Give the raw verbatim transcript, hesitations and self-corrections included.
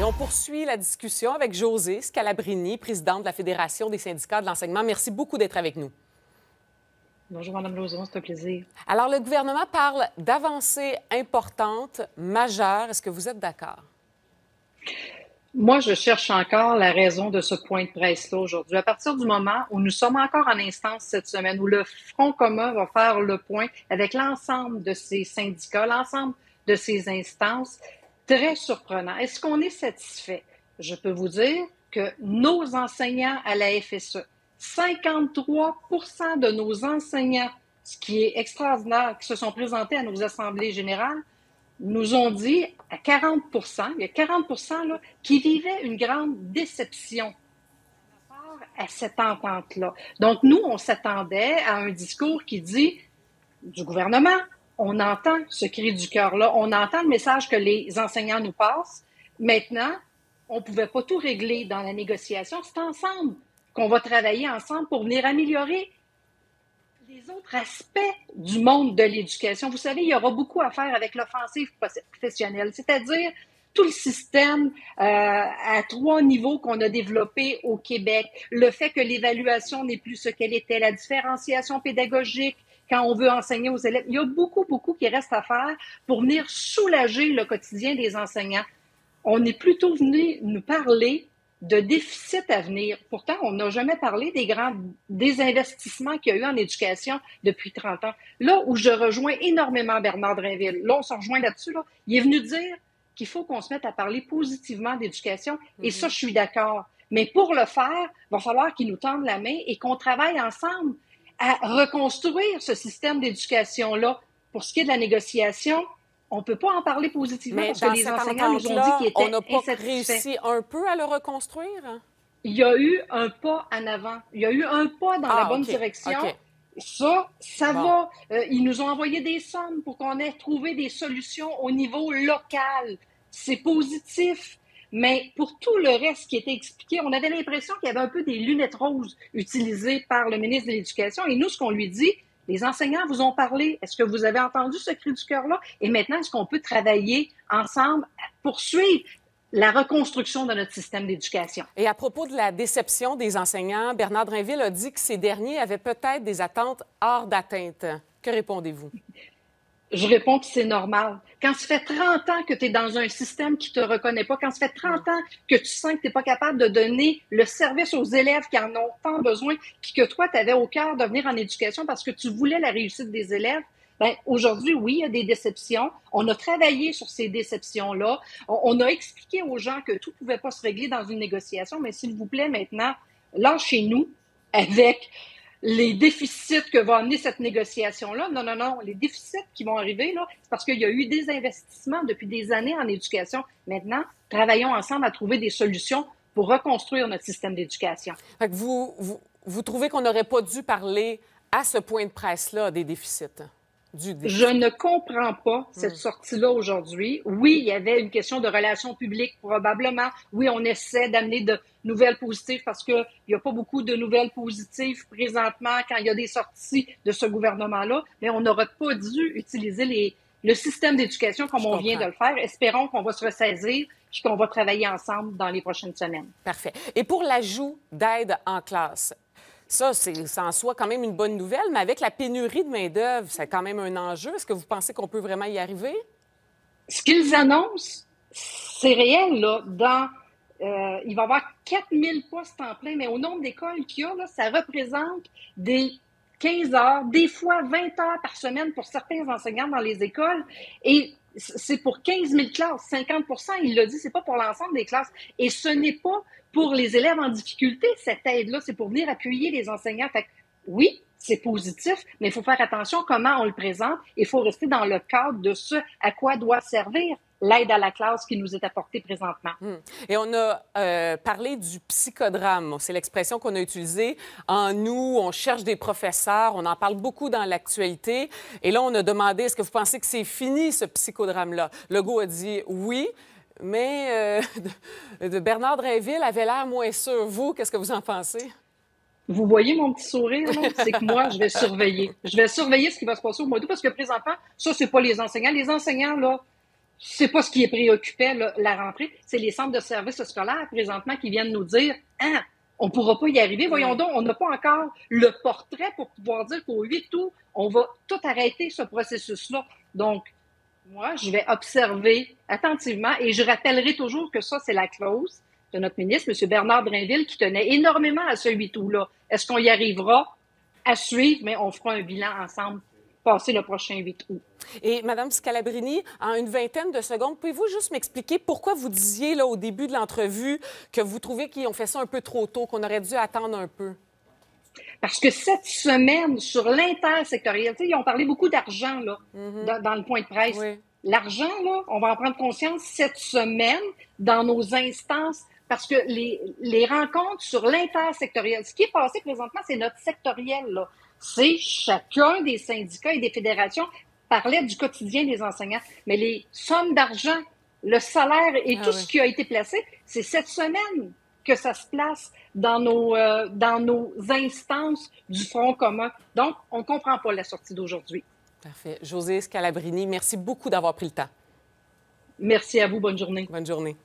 Et on poursuit la discussion avec Josée Scalabrini, présidente de la Fédération des syndicats de l'enseignement. Merci beaucoup d'être avec nous. Bonjour, Mme Lauzon, c'est un plaisir. Alors, le gouvernement parle d'avancées importantes, majeures. Est-ce que vous êtes d'accord? Moi, je cherche encore la raison de ce point de presse-là aujourd'hui. À partir du moment où nous sommes encore en instance cette semaine, où le Front commun va faire le point avec l'ensemble de ses syndicats, l'ensemble de ses instances, très surprenant. Est-ce qu'on est satisfait? Je peux vous dire que nos enseignants à la F S E, cinquante-trois pour cent de nos enseignants, ce qui est extraordinaire, qui se sont présentés à nos assemblées générales, nous ont dit à quarante pour cent, il y a quarante pour cent là, qui vivaient une grande déception par rapport à cette entente-là. Donc, nous, on s'attendait à un discours qui dit du gouvernement, on entend ce cri du cœur-là, on entend le message que les enseignants nous passent. Maintenant, on ne pouvait pas tout régler dans la négociation. C'est ensemble qu'on va travailler ensemble pour venir améliorer les autres aspects du monde de l'éducation. Vous savez, il y aura beaucoup à faire avec l'offensive professionnelle, c'est-à-dire tout le système euh, à trois niveaux qu'on a développé au Québec, le fait que l'évaluation n'est plus ce qu'elle était, la différenciation pédagogique quand on veut enseigner aux élèves. Il y a beaucoup, beaucoup qui reste à faire pour venir soulager le quotidien des enseignants. On est plutôt venu nous parler de déficit à venir. Pourtant, on n'a jamais parlé des grands désinvestissements qu'il y a eu en éducation depuis trente ans. Là où je rejoins énormément Bernard Drainville, là, on se rejoint là-dessus, là, il est venu dire qu'il faut qu'on se mette à parler positivement d'éducation, et mm-hmm. ça, je suis d'accord. Mais pour le faire, il va falloir qu'il nous tende la main et qu'on travaille ensemble à reconstruire ce système d'éducation-là. Pour ce qui est de la négociation, on ne peut pas en parler positivement mais parce que les enseignants nous ont dit qu'ils étaient insatisfaits. On n'a pas réussi un peu à le reconstruire? Il y a eu un pas en avant. Il y a eu un pas dans ah, la bonne okay. direction. Okay. Ça, ça bon. va. Euh, ils nous ont envoyé des sommes pour qu'on ait trouvé des solutions au niveau local. C'est positif. Mais pour tout le reste qui était expliqué, on avait l'impression qu'il y avait un peu des lunettes roses utilisées par le ministre de l'Éducation. Et nous, ce qu'on lui dit... Les enseignants vous ont parlé. Est-ce que vous avez entendu ce cri du cœur-là? Et maintenant, est-ce qu'on peut travailler ensemble à poursuivre la reconstruction de notre système d'éducation? Et à propos de la déception des enseignants, Bernard Drainville a dit que ces derniers avaient peut-être des attentes hors d'atteinte. Que répondez-vous? Je réponds que c'est normal. Quand ça fait trente ans que tu es dans un système qui te reconnaît pas, quand ça fait trente ans que tu sens que tu n'es pas capable de donner le service aux élèves qui en ont tant besoin, puis que toi, tu avais au cœur de venir en éducation parce que tu voulais la réussite des élèves, bien, aujourd'hui, oui, il y a des déceptions. On a travaillé sur ces déceptions-là. On a expliqué aux gens que tout ne pouvait pas se régler dans une négociation, mais s'il vous plaît, maintenant, lâchez-nous avec... les déficits que va amener cette négociation-là, non, non, non, les déficits qui vont arriver, là, c'est parce qu'il y a eu des investissements depuis des années en éducation. Maintenant, travaillons ensemble à trouver des solutions pour reconstruire notre système d'éducation. Vous, vous, vous trouvez qu'on n'aurait pas dû parler à ce point de presse-là des déficits? Du déficit. Je ne comprends pas cette mmh. sortie-là aujourd'hui. Oui, il y avait une question de relations publiques, probablement. Oui, on essaie d'amener de nouvelles positives parce qu'il n'y a pas beaucoup de nouvelles positives présentement quand il y a des sorties de ce gouvernement-là. Mais on n'aurait pas dû utiliser les, le système d'éducation comme Je on comprends. vient de le faire. Espérons qu'on va se ressaisir et qu'on va travailler ensemble dans les prochaines semaines. Parfait. Et pour l'ajout d'aide en classe, ça, c'est en soi quand même une bonne nouvelle, mais avec la pénurie de main-d'œuvre, c'est quand même un enjeu. Est-ce que vous pensez qu'on peut vraiment y arriver? Ce qu'ils annoncent, c'est réel, là. Dans, euh, il va y avoir quatre mille postes en plein, mais au nombre d'écoles qu'il y a, là, ça représente des quinze heures, des fois vingt heures par semaine pour certains enseignants dans les écoles. Et c'est pour quinze mille classes, cinquante pour cent, il l'a dit, c'est pas pour l'ensemble des classes. Et ce n'est pas pour les élèves en difficulté, cette aide-là, c'est pour venir appuyer les enseignants. Fait que, oui, c'est positif, mais il faut faire attention comment on le présente. Il faut rester dans le cadre de ce à quoi doit servir l'aide à la classe qui nous est apportée présentement. Mmh. Et on a euh, parlé du psychodrame. C'est l'expression qu'on a utilisée. En nous, on cherche des professeurs. On en parle beaucoup dans l'actualité. Et là, on a demandé, est-ce que vous pensez que c'est fini, ce psychodrame-là? Legault a dit oui, mais euh, de Bernard Drainville avait l'air moins sûr. Vous, qu'est-ce que vous en pensez? Vous voyez mon petit sourire, là? C'est que moi, je vais surveiller. Je vais surveiller ce qui va se passer au mois d'août parce que présentement, ça, c'est pas les enseignants. Les enseignants, là, c'est pas ce qui est préoccupait là, la rentrée, c'est les centres de services scolaires présentement qui viennent nous dire « Ah, on ne pourra pas y arriver, voyons donc, on n'a pas encore le portrait pour pouvoir dire qu'au huit août, on va tout arrêter ce processus-là. » Donc, moi, je vais observer attentivement et je rappellerai toujours que ça, c'est la clause de notre ministre, M. Bernard Drainville, qui tenait énormément à ce huit août-là. Est-ce qu'on y arrivera à suivre, mais on fera un bilan ensemble passer le prochain huit août. Et Mme Scalabrini, en une vingtaine de secondes, pouvez-vous juste m'expliquer pourquoi vous disiez là, au début de l'entrevue que vous trouvez qu'ils ont fait ça un peu trop tôt, qu'on aurait dû attendre un peu? Parce que cette semaine, sur l'intersectoriel, ils ont parlé beaucoup d'argent là, mm-hmm. dans, dans le point de presse. Oui. L'argent, là, on va en prendre conscience cette semaine dans nos instances parce que les, les rencontres sur l'intersectoriel, ce qui est passé présentement, c'est notre sectoriel, là. C'est chacun des syndicats et des fédérations parlait du quotidien des enseignants. Mais les sommes d'argent, le salaire et ah tout oui. ce qui a été placé, c'est cette semaine que ça se place dans nos, euh, dans nos instances du Front commun. Donc, on ne comprend pas la sortie d'aujourd'hui. Parfait. Josée Scalabrini, merci beaucoup d'avoir pris le temps. Merci à vous. Bonne journée. Bonne journée.